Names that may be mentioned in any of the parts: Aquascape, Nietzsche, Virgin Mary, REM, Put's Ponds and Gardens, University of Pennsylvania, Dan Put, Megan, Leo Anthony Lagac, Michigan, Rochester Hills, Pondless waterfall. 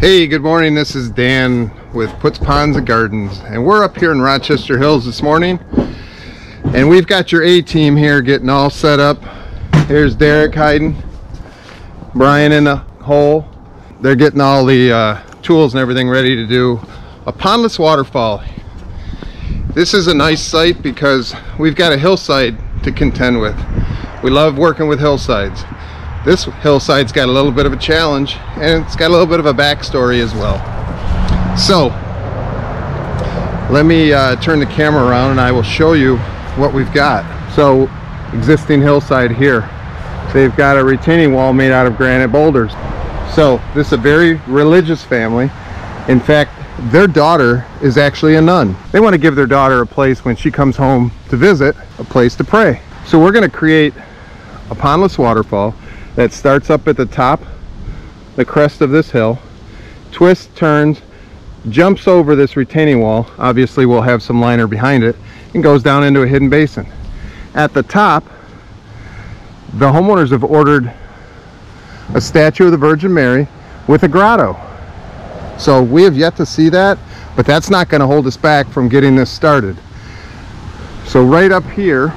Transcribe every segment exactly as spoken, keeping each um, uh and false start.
Hey, good morning. This is Dan with Put's Ponds and Gardens, and we're up here in Rochester Hills this morning, and we've got your A-team here getting all set up. Here's Derek hiding, Brian in the hole. They're getting all the uh, tools and everything ready to do a pondless waterfall. This is a nice site because we've got a hillside to contend with. We love working with hillsides. This hillside's got a little bit of a challenge, and it's got a little bit of a backstory as well. So let me uh, turn the camera around and I will show you what we've got. So existing hillside here, they've got a retaining wall made out of granite boulders. So this is a very religious family. In fact, their daughter is actually a nun. They want to give their daughter a place when she comes home to visit, a place to pray. So we're going to create a pondless waterfall that starts up at the top, the crest of this hill, twists, turns, jumps over this retaining wall. Obviously we'll have some liner behind it, and goes down into a hidden basin. At the top, the homeowners have ordered a statue of the Virgin Mary with a grotto. So we have yet to see that, but that's not going to hold us back from getting this started. So right up here,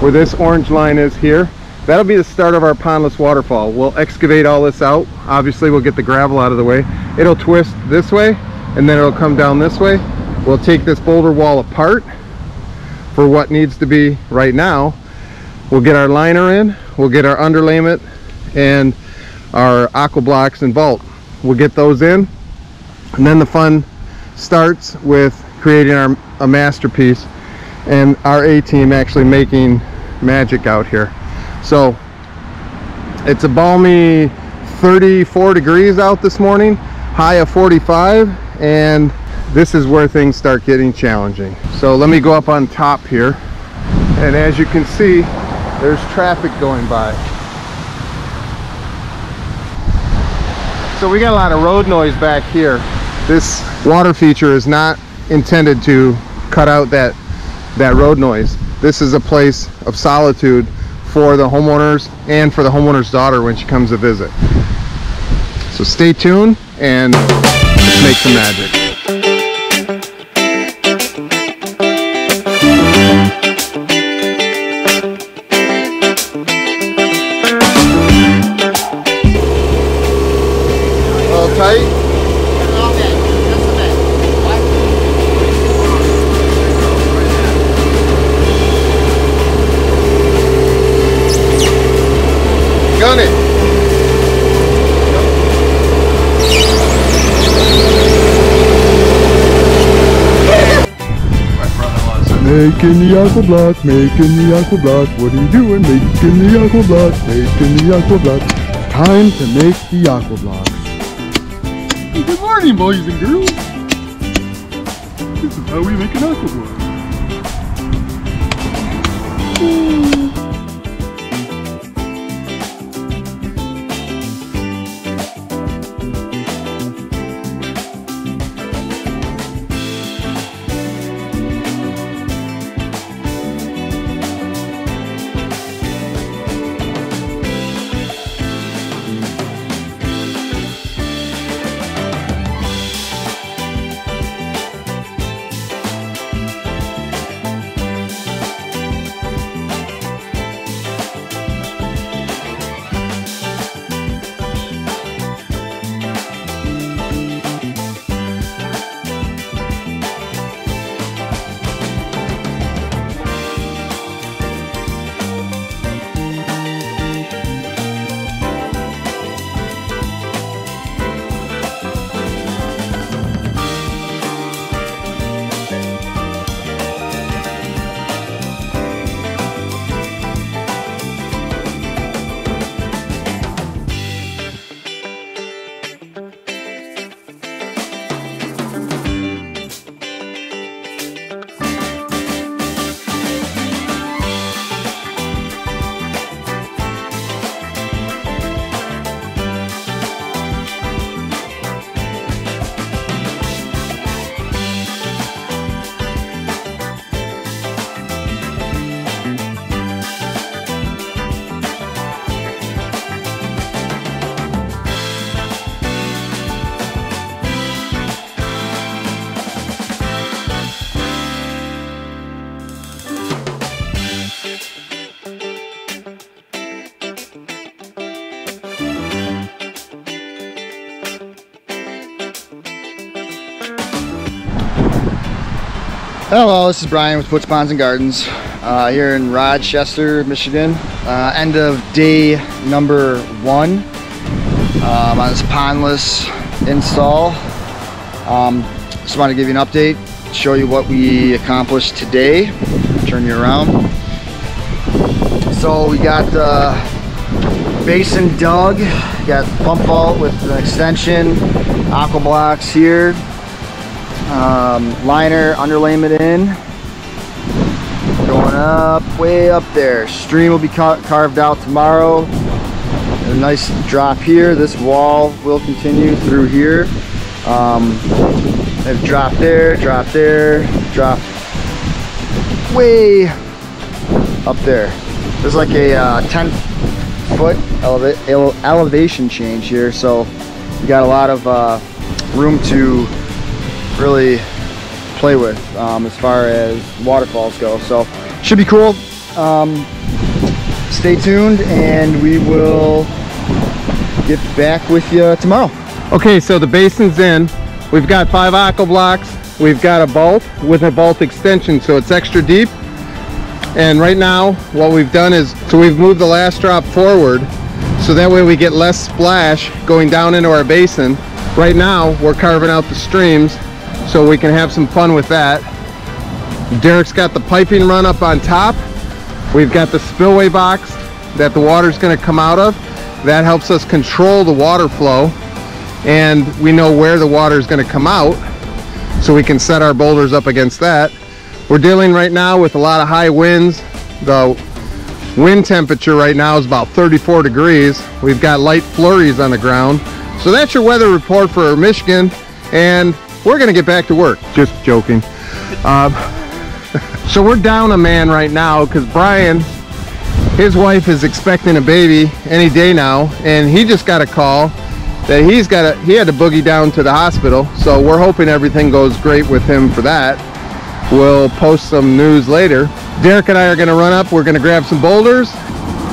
where this orange line is here, that'll be the start of our pondless waterfall. We'll excavate all this out. Obviously we'll get the gravel out of the way. It'll twist this way, and then it'll come down this way. We'll take this boulder wall apart for what needs to be right now. We'll get our liner in, we'll get our underlayment and our aqua blocks and vault. We'll get those in, and then the fun starts with creating our a masterpiece and our A-team actually making magic out here. So it's a balmy thirty-four degrees out this morning, high of forty-five, and this is where things start getting challenging. So let me go up on top here, and as you can see, there's traffic going by. So we got a lot of road noise back here. This water feature is not intended to cut out that that road noise. This is a place of solitude for the homeowners and for the homeowner's daughter when she comes to visit. So stay tuned and let's make some magic. Making the aqua block, making the aqua block. What are you doing? Making the aqua block, making the aqua block. Time to make the aqua block. Hey, good morning, boys and girls. This is how we make an aqua block. Ooh. Hello, this is Brian with Put's Ponds and Gardens uh, here in Rochester, Michigan. Uh, end of day number one um, on this pondless install. Um, just want to give you an update, show you what we accomplished today. Turn you around. So we got the basin dug, got pump vault with an extension, aqua blocks here. Um, liner, underlayment in, going up, way up there. Stream will be ca carved out tomorrow. A nice drop here. This wall will continue through here. Um, they've dropped there, dropped there, dropped way up there. There's like a uh, ten foot eleva ele elevation change here, so you got a lot of uh, room to really play with um, as far as waterfalls go, so should be cool. Um, stay tuned and we will get back with you tomorrow. Okay, so the basin's in. We've got five aqua blocks. We've got a vault with a vault extension, so it's extra deep. And right now what we've done is, so we've moved the last drop forward so that way we get less splash going down into our basin. Right now we're carving out the streams so we can have some fun with that. Derek's got the piping run up on top. We've got the spillway box that the water's gonna come out of. That helps us control the water flow, and we know where the water is gonna come out so we can set our boulders up against that. We're dealing right now with a lot of high winds. The wind temperature right now is about thirty-four degrees. We've got light flurries on the ground. So that's your weather report for Michigan, and we're gonna get back to work. Just joking. Um, so we're down a man right now because Brian, his wife is expecting a baby any day now, and he just got a call that he's got a, he had to boogie down to the hospital. So we're hoping everything goes great with him for that. We'll post some news later. Derek and I are gonna run up. We're gonna grab some boulders.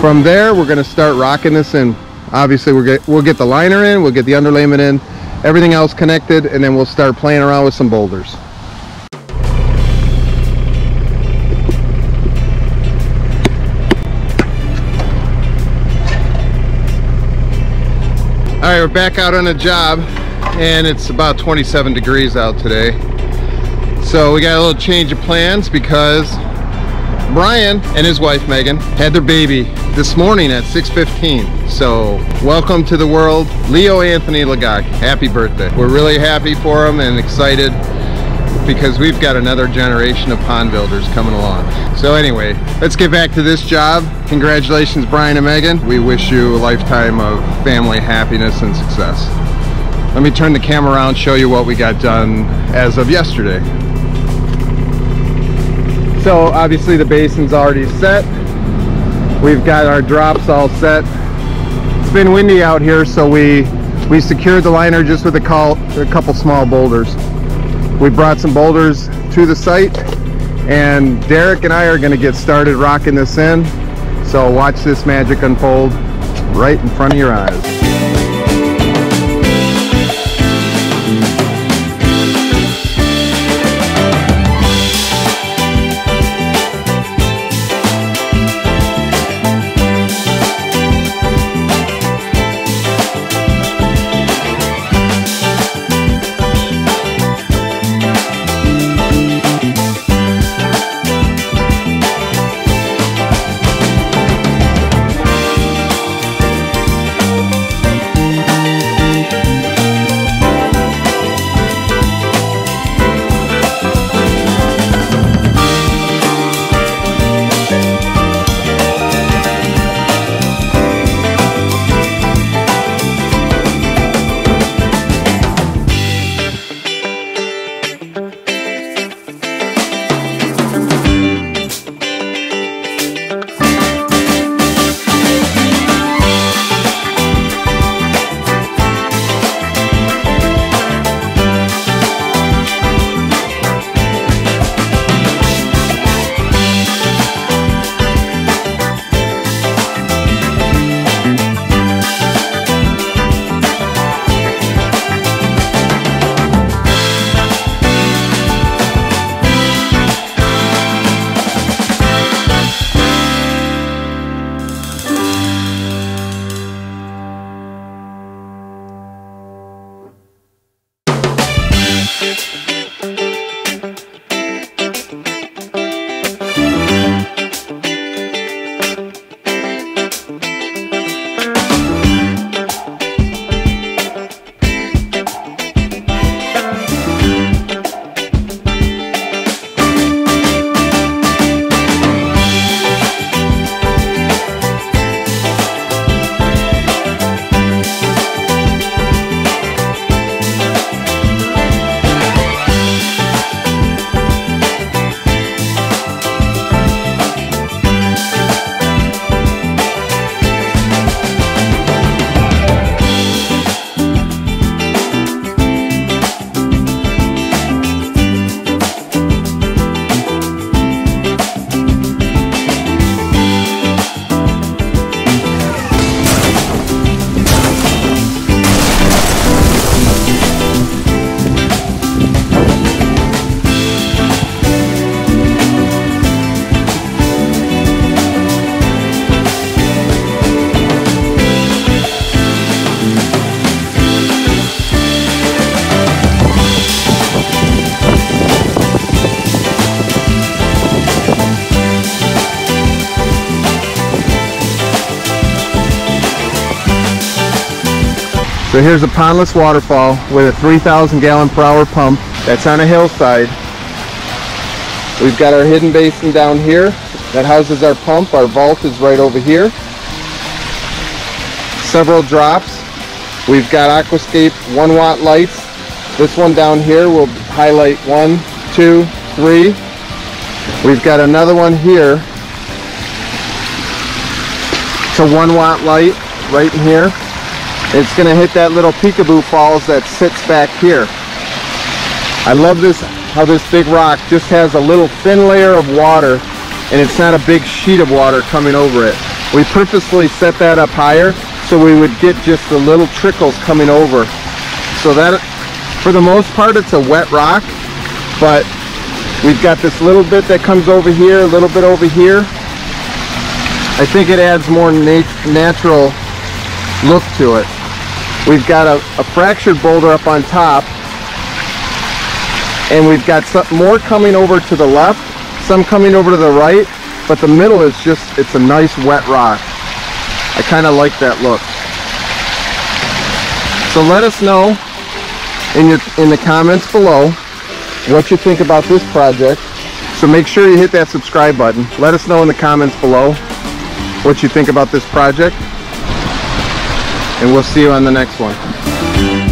From there, we're gonna start rocking this in. Obviously, we're get, we'll get the liner in, we'll get the underlayment in, everything else connected, and then we'll start playing around with some boulders. All right, we're back out on a job, and it's about twenty-seven degrees out today. So we got a little change of plans because Brian and his wife, Megan, had their baby this morning at six fifteen. So welcome to the world, Leo Anthony Lagac. Happy birthday. We're really happy for him and excited because we've got another generation of pond builders coming along. So anyway, let's get back to this job. Congratulations, Brian and Megan. We wish you a lifetime of family happiness and success. Let me turn the camera around and show you what we got done as of yesterday. So obviously the basin's already set. We've got our drops all set. It's been windy out here, so we we secured the liner just with a, call, a couple small boulders. We brought some boulders to the site, and Derek and I are gonna get started rocking this in. So watch this magic unfold right in front of your eyes. So here's a pondless waterfall with a three thousand gallon per hour pump that's on a hillside. We've got our hidden basin down here that houses our pump. Our vault is right over here. Several drops. We've got Aquascape one watt lights. This one down here will highlight one, two, three. We've got another one here. It's a one watt light right in here. It's going to hit that little peekaboo falls that sits back here. I love this, how this big rock just has a little thin layer of water and it's not a big sheet of water coming over it. We purposely set that up higher so we would get just the little trickles coming over. So that, for the most part, it's a wet rock, but we've got this little bit that comes over here, a little bit over here. I think it adds more nat- natural look to it. We've got a, a fractured boulder up on top, and we've got some more coming over to the left, some coming over to the right, but the middle is just, it's a nice wet rock. I kind of like that look. So let us know in, your, in the comments below what you think about this project. So make sure you hit that subscribe button. Let us know in the comments below what you think about this project, and we'll see you on the next one.